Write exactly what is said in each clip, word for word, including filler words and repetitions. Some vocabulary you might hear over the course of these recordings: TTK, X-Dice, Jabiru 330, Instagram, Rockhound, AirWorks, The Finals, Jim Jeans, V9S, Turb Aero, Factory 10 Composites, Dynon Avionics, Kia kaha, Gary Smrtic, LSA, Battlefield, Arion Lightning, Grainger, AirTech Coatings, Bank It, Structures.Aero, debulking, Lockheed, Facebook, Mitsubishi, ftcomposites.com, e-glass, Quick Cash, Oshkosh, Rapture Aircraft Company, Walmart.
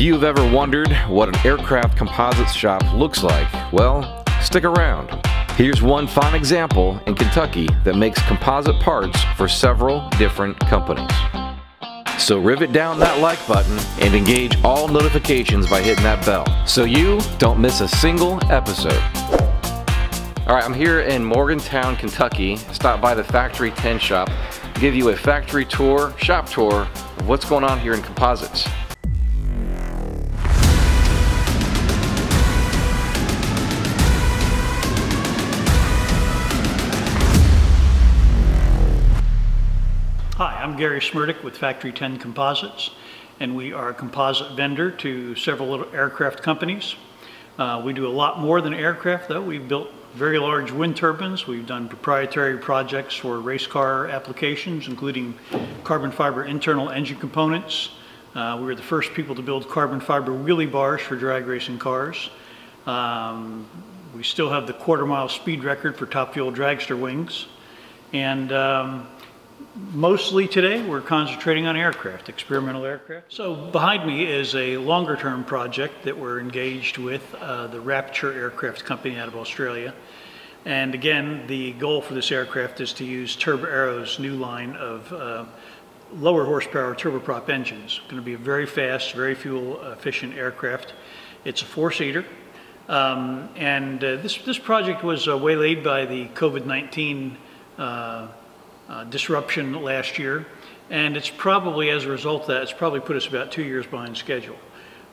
If you've ever wondered what an aircraft composites shop looks like, well, stick around. Here's one fine example in Kentucky that makes composite parts for several different companies. So rivet down that like button and engage all notifications by hitting that bell so you don't miss a single episode. All right, I'm here in Morgantown, Kentucky. Stop by the Factory ten shop, give you a factory tour, shop tour of what's going on here in composites. Hi, I'm Gary Smrtic with Factory ten Composites, and we are a composite vendor to several aircraft companies. Uh, we do a lot more than aircraft, though. We've built very large wind turbines. We've done proprietary projects for race car applications, including carbon fiber internal engine components. Uh, we were the first people to build carbon fiber wheelie bars for drag racing cars. Um, we still have the quarter mile speed record for top fuel dragster wings. And um, mostly today we're concentrating on aircraft, experimental aircraft. So behind me is a longer term project that we're engaged with, uh, the Rapture Aircraft Company out of Australia. And again, the goal for this aircraft is to use Turb Aero's new line of uh, lower horsepower turboprop engines. It's going to be a very fast, very fuel efficient aircraft. It's a four-seater. Um, and uh, this, this project was uh, waylaid by the COVID nineteen uh, Uh, disruption last year, and it's probably, as a result of that, it's probably put us about two years behind schedule.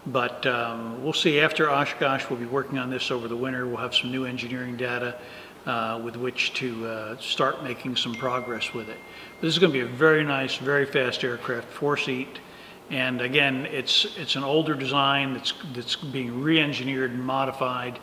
But um, we'll see. After Oshkosh, we'll be working on this over the winter. We'll have some new engineering data uh, with which to uh, start making some progress with it. But this is going to be a very nice, very fast aircraft, four-seat, and again, it's it's an older design that's that's being re-engineered and modified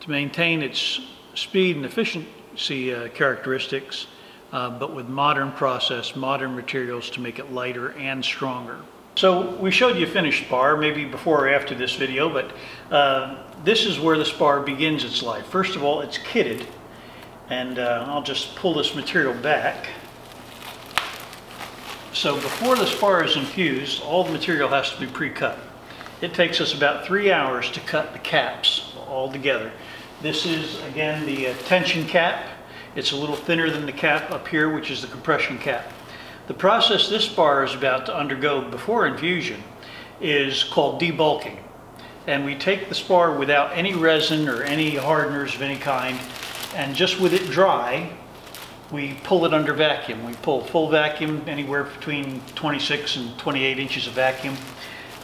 to maintain its speed and efficiency uh, characteristics. Uh, but with modern process, modern materials to make it lighter and stronger. So we showed you a finished spar, maybe before or after this video, but uh, this is where the spar begins its life. First of all, it's kitted, and uh, I'll just pull this material back. So before the spar is infused, all the material has to be pre-cut. It takes us about three hours to cut the caps all together. This is, again, the uh, tension cap. It's a little thinner than the cap up here, which is the compression cap. The process this spar is about to undergo before infusion is called debulking. And we take the spar without any resin or any hardeners of any kind, and just with it dry, we pull it under vacuum. We pull full vacuum, anywhere between twenty-six and twenty-eight inches of vacuum.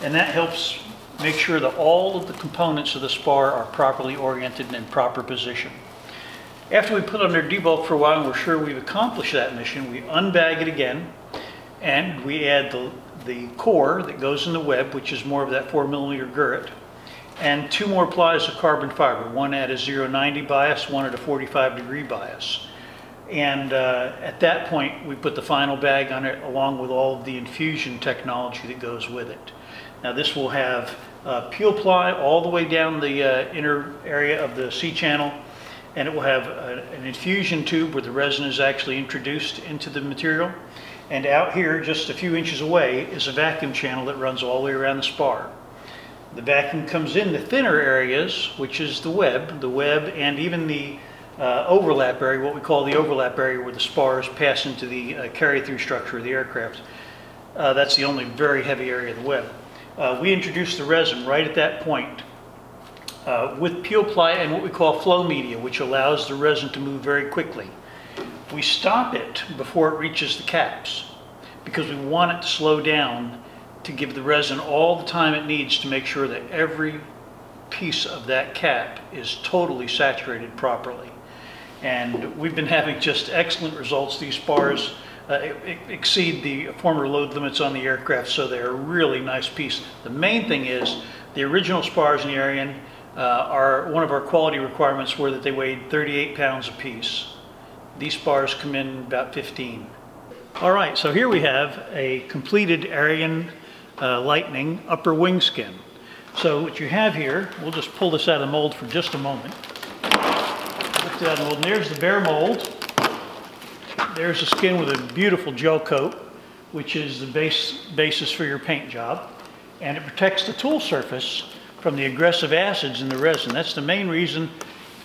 And that helps make sure that all of the components of the spar are properly oriented and in proper position. After we put it under debulk for a while and we're sure we've accomplished that mission, we unbag it again, and we add the, the core that goes in the web, which is more of that four millimeter gurrit, and two more plies of carbon fiber, one at a zero ninety bias, one at a forty-five degree bias. And uh, at that point, we put the final bag on it along with all of the infusion technology that goes with it. Now this will have uh, peel ply all the way down the uh, inner area of the C-channel, and it will have a, an infusion tube where the resin is actually introduced into the material. And out here, just a few inches away, is a vacuum channel that runs all the way around the spar. The vacuum comes in the thinner areas, which is the web, the web and even the uh, overlap area, what we call the overlap area where the spars pass into the uh, carry-through structure of the aircraft. Uh, that's the only very heavy area of the web. Uh, we introduce the resin right at that point. Uh, with peel ply and what we call flow media, which allows the resin to move very quickly. We stop it before it reaches the caps because we want it to slow down to give the resin all the time it needs to make sure that every piece of that cap is totally saturated properly. And we've been having just excellent results. These spars uh, exceed the former load limits on the aircraft, so they're a really nice piece. The main thing is the original spars in the Arion Uh, our, one of our quality requirements were that they weighed thirty-eight pounds apiece. These spars come in about fifteen. All right, so here we have a completed Arion uh, Lightning upper wing skin. So what you have here, we'll just pull this out of the mold for just a moment. Lift it out of the mold, and there's the bare mold. There's the skin with a beautiful gel coat, which is the base, basis for your paint job. and it protects the tool surface from the aggressive acids in the resin. That's the main reason.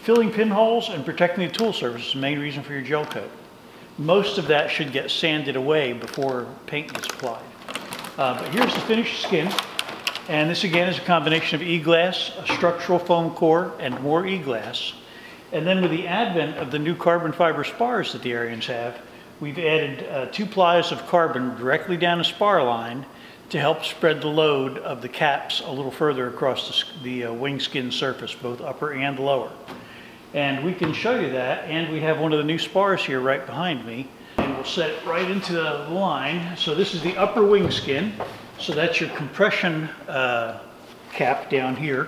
Filling pinholes and protecting the tool surface is the main reason for your gel coat. Most of that should get sanded away before paint gets applied. Uh, but here's the finished skin. And this again is a combination of e-glass, a structural foam core, and more e-glass. And then with the advent of the new carbon fiber spars that the Arians have, we've added uh, two plies of carbon directly down a spar line to help spread the load of the caps a little further across the, the uh, wing skin surface, both upper and lower. And we can show you that, and we have one of the new spars here right behind me. And we'll set it right into the line. So this is the upper wing skin. So that's your compression uh, cap down here,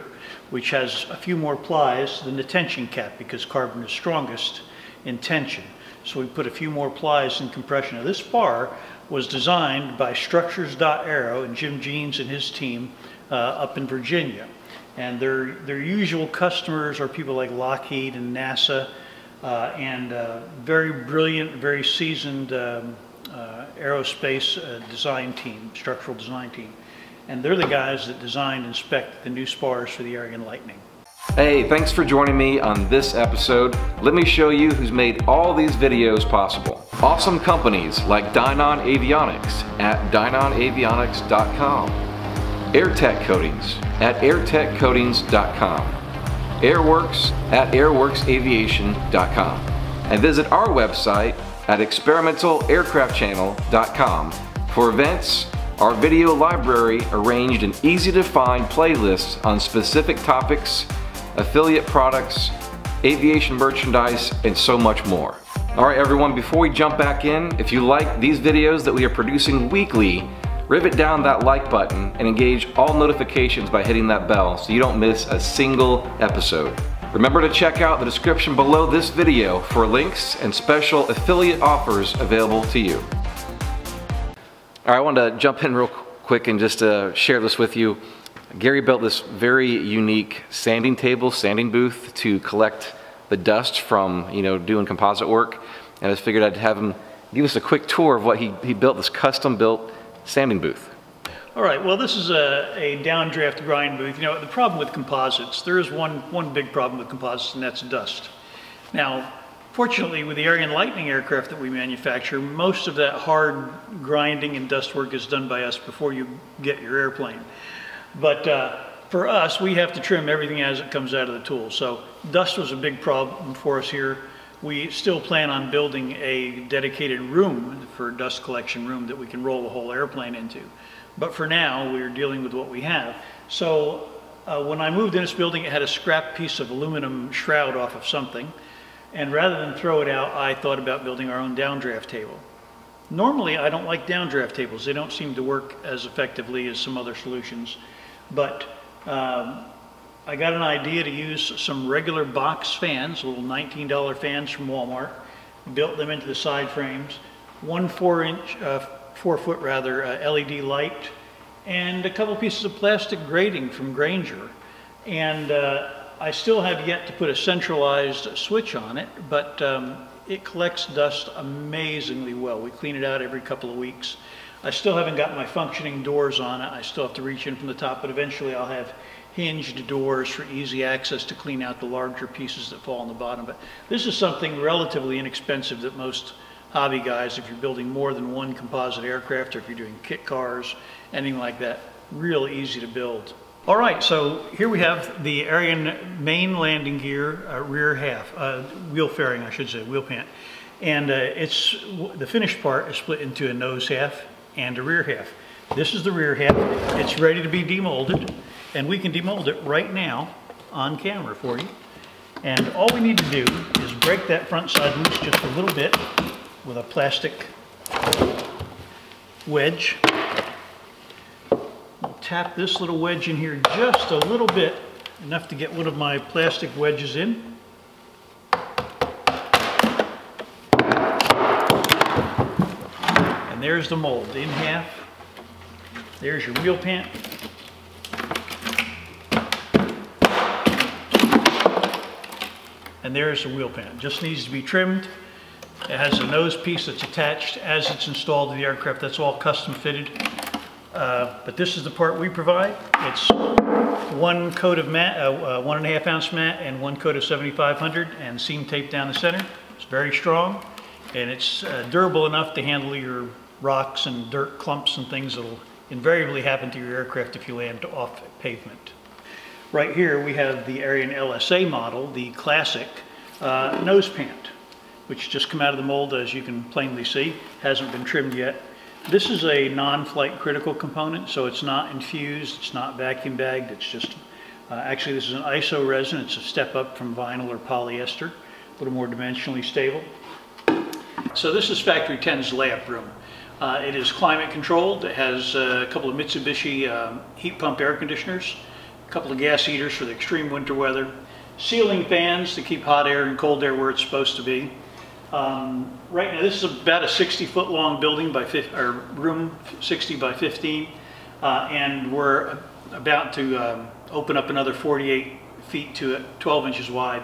which has a few more plies than the tension cap because carbon is strongest in tension. So we put a few more plies in compression. Now this spar was designed by Structures.Aero and Jim Jeans and his team uh, up in Virginia. And their, their usual customers are people like Lockheed and NASA uh, and uh, very brilliant, very seasoned um, uh, aerospace uh, design team, structural design team. And they're the guys that designed and spec'd the new spars for the Arion Lightning. Hey, thanks for joining me on this episode. Let me show you who's made all these videos possible. Awesome companies like Dynon Avionics at dynon avionics dot com, AirTech Coatings at air tech coatings dot com, AirWorks at air works aviation dot com, and visit our website at experimental aircraft channel dot com for events, our video library arranged in easy-to-find playlists on specific topics, affiliate products, aviation merchandise, and so much more. All right, everyone, before we jump back in, if you like these videos that we are producing weekly, rivet down that like button and engage all notifications by hitting that bell so you don't miss a single episode. Remember to check out the description below this video for links and special affiliate offers available to you. All right, I wanted to jump in real quick and just uh, share this with you. Gary built this very unique sanding table, sanding booth to collect the dust from, you know, doing composite work. And I just figured I'd have him give us a quick tour of what he, he built, this custom built sanding booth. All right, well, this is a, a downdraft grind booth. You know, the problem with composites, there is one, one big problem with composites, and that's dust. Now, fortunately, with the Arion Lightning aircraft that we manufacture, most of that hard grinding and dust work is done by us before you get your airplane. But uh, for us, we have to trim everything as it comes out of the tool. So dust was a big problem for us here. We still plan on building a dedicated room for dust collection room that we can roll the whole airplane into. But for now, we're dealing with what we have. So uh, when I moved in this building, it had a scrap piece of aluminum shroud off of something. And rather than throw it out, I thought about building our own downdraft table. Normally, I don't like downdraft tables. They don't seem to work as effectively as some other solutions. But um, I got an idea to use some regular box fans, little nineteen dollar fans from Walmart, built them into the side frames, one four inch, uh, four foot rather, uh, L E D light, and a couple pieces of plastic grating from Grainger. And uh, I still have yet to put a centralized switch on it, but um, it collects dust amazingly well. We clean it out every couple of weeks. I still haven't got my functioning doors on it. I still have to reach in from the top, but eventually I'll have hinged doors for easy access to clean out the larger pieces that fall on the bottom. But this is something relatively inexpensive that most hobby guys, if you're building more than one composite aircraft or if you're doing kit cars, anything like that, real easy to build. All right, so here we have the Arion main landing gear, uh, rear half, uh, wheel fairing, I should say, wheel pant. And uh, it's, the finished part is split into a nose half and a rear half. This is the rear half. It's ready to be demolded, and we can demold it right now on camera for you. And all we need to do is break that front side loose just a little bit with a plastic wedge. We'll tap this little wedge in here just a little bit, enough to get one of my plastic wedges in. And there's the mold in half. There's your wheel pant. And there's the wheel pant. Just needs to be trimmed. It has a nose piece that's attached as it's installed to the aircraft. That's all custom fitted. Uh, but this is the part we provide. It's one coat of mat, uh, uh, one and a half ounce mat, and one coat of seventy-five hundred, and seam tape down the center. It's very strong, and it's uh, durable enough to handle your rocks and dirt clumps and things that'll invariably happen to your aircraft if you land off pavement. Right here we have the Arion L S A model, the classic uh, nose pant, which just come out of the mold, as you can plainly see. Hasn't been trimmed yet. This is a non-flight critical component, so it's not infused, it's not vacuum bagged, it's just, uh, actually this is an I S O resin. It's a step up from vinyl or polyester, a little more dimensionally stable. So this is Factory ten's lab room. Uh, it is climate controlled. It has uh, a couple of Mitsubishi um, heat pump air conditioners, a couple of gas heaters for the extreme winter weather, ceiling fans to keep hot air and cold air where it's supposed to be. Um, right now, this is about a sixty foot long building by or room, sixty by fifteen, uh, and we're about to um, open up another forty-eight feet to it, twelve inches wide,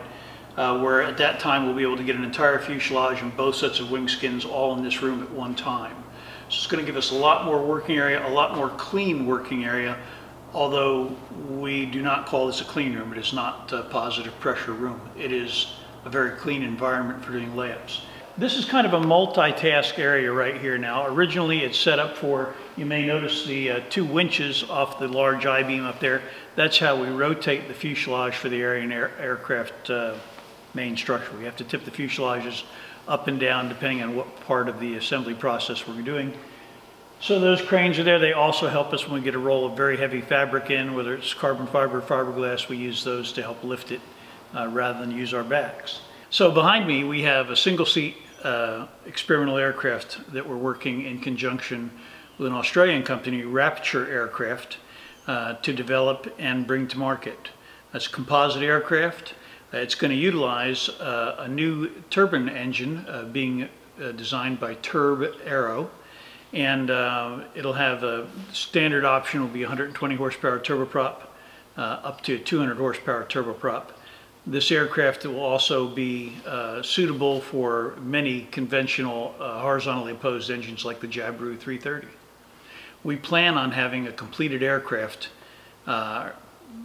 uh, where at that time we'll be able to get an entire fuselage and both sets of wing skins all in this room at one time. So it's going to give us a lot more working area, a lot more clean working area, although we do not call this a clean room. It is not a positive pressure room. It is a very clean environment for doing labs. This is kind of a multitask area right here now. Originally it's set up for, you may notice the uh, two winches off the large I-beam up there. That's how we rotate the fuselage for the Arion air aircraft uh, main structure. We have to tip the fuselages up and down depending on what part of the assembly process we're doing. So those cranes are there. They also help us when we get a roll of very heavy fabric in, whether it's carbon fiber or fiberglass. We use those to help lift it. Uh, rather than use our backs. So behind me we have a single seat uh, experimental aircraft that we're working in conjunction with an Australian company, Rapture Aircraft, uh, to develop and bring to market. That's a composite aircraft. Uh, it's going to utilize uh, a new turbine engine uh, being uh, designed by Turb Aero, and uh, it'll have a standard option will be one hundred twenty horsepower turboprop uh, up to two hundred horsepower turboprop. This aircraft will also be uh, suitable for many conventional uh, horizontally opposed engines like the Jabiru three thirty. We plan on having a completed aircraft, uh,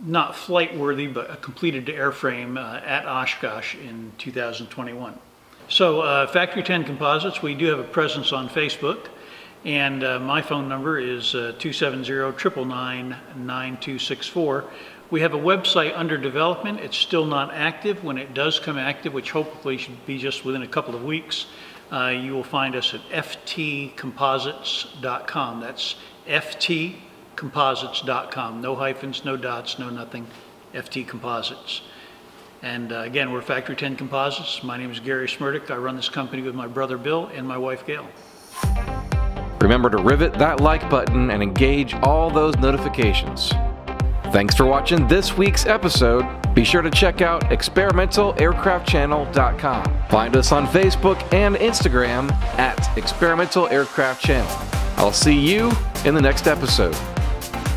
not flight worthy, but a completed airframe uh, at Oshkosh in two thousand twenty-one. So uh, Factory ten Composites, we do have a presence on Facebook, and uh, my phone number is uh, two seven zero, nine nine nine, nine two six four. We have a website under development. It's still not active. When it does come active, which hopefully should be just within a couple of weeks, uh, you will find us at f t composites dot com. That's f t composites dot com. No hyphens, no dots, no nothing. F T Composites. And uh, again, we're Factory ten Composites. My name is Gary Smrtic. I run this company with my brother Bill and my wife Gail. Remember to rivet that like button and engage all those notifications. Thanks for watching this week's episode. Be sure to check out experimental aircraft channel dot com. Find us on Facebook and Instagram at Experimental Aircraft Channel. I'll see you in the next episode.